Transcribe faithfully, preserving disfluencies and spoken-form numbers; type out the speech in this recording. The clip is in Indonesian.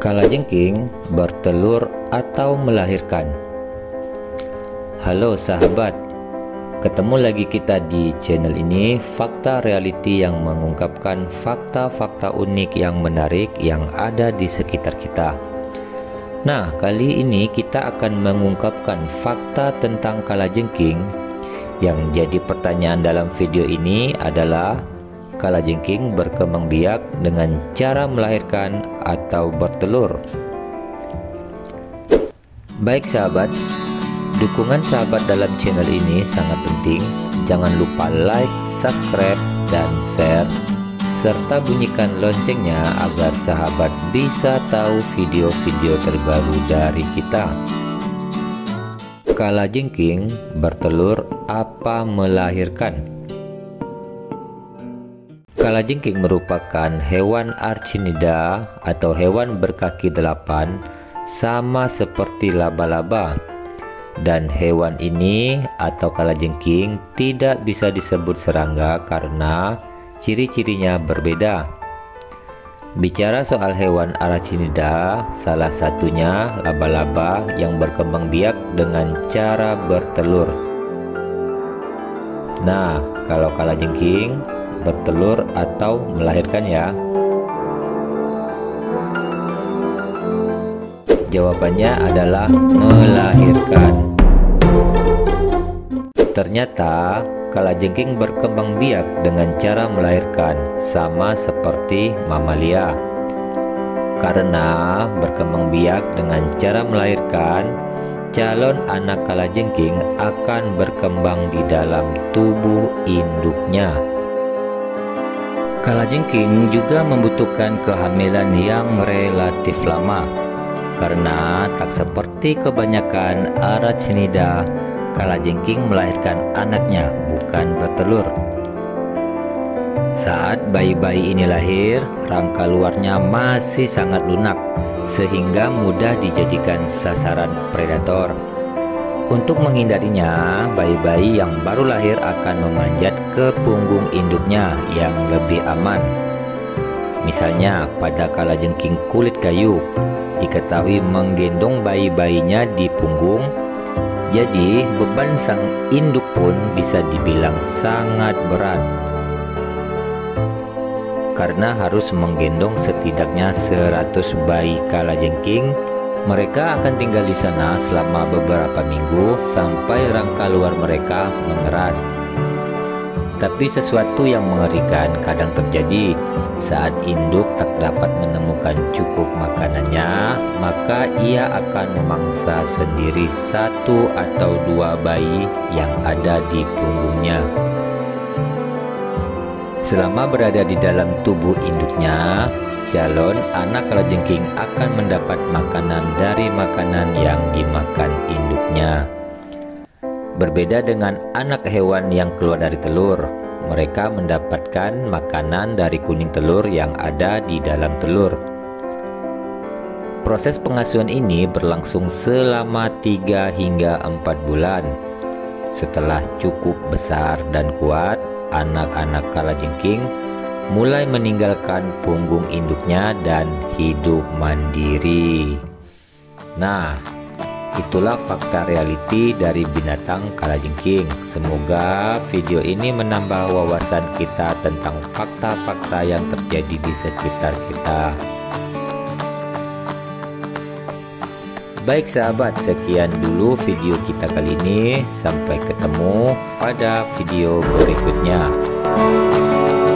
Kalajengking bertelur atau melahirkan. Halo sahabat, ketemu lagi kita di channel ini, Fakta Realiti, yang mengungkapkan fakta-fakta unik yang menarik yang ada di sekitar kita. Nah, kali ini kita akan mengungkapkan fakta tentang kalajengking. Yang jadi pertanyaan dalam video ini adalah, kalajengking berkembang biak dengan cara melahirkan atau bertelur? Baik sahabat, dukungan sahabat dalam channel ini sangat penting. Jangan lupa like, subscribe, dan share, serta bunyikan loncengnya agar sahabat bisa tahu video-video terbaru dari kita. Kalajengking bertelur apa melahirkan? Kalajengking merupakan hewan archnida atau hewan berkaki delapan, sama seperti laba-laba, dan hewan ini atau kalajengking tidak bisa disebut serangga karena ciri-cirinya berbeda. Bicara soal hewan archnida, salah satunya laba-laba yang berkembang biak dengan cara bertelur. Nah, kalau kalajengking bertelur atau melahirkan ya? Jawabannya adalah melahirkan. Ternyata kalajengking berkembang biak dengan cara melahirkan, sama seperti mamalia. Karena berkembang biak dengan cara melahirkan, calon anak kalajengking akan berkembang di dalam tubuh induknya. Kalajengking juga membutuhkan kehamilan yang relatif lama, karena tak seperti kebanyakan arachnida, kalajengking melahirkan anaknya bukan bertelur. Saat bayi-bayi ini lahir, rangka luarnya masih sangat lunak sehingga mudah dijadikan sasaran predator. Untuk menghindarinya, bayi-bayi yang baru lahir akan memanjat ke punggung induknya yang lebih aman. Misalnya pada kalajengking kulit kayu, diketahui menggendong bayi-bayinya di punggung, jadi beban sang induk pun bisa dibilang sangat berat, karena harus menggendong setidaknya seratus bayi kalajengking. Mereka akan tinggal di sana selama beberapa minggu sampai rangka luar mereka mengeras. Tapi sesuatu yang mengerikan kadang terjadi. Saat induk tak dapat menemukan cukup makanannya, maka ia akan memangsa sendiri satu atau dua bayi yang ada di punggungnya. Selama berada di dalam tubuh induknya, calon anak kalajengking akan mendapat makanan dari makanan yang dimakan induknya. Berbeda dengan anak hewan yang keluar dari telur, mereka mendapatkan makanan dari kuning telur yang ada di dalam telur. Proses pengasuhan ini berlangsung selama tiga hingga empat bulan. Setelah cukup besar dan kuat, anak-anak kalajengking mulai meninggalkan punggung induknya dan hidup mandiri. Nah, itulah fakta realiti dari binatang kalajengking. Semoga video ini menambah wawasan kita tentang fakta-fakta yang terjadi di sekitar kita. Baik sahabat, sekian dulu video kita kali ini. Sampai ketemu pada video berikutnya.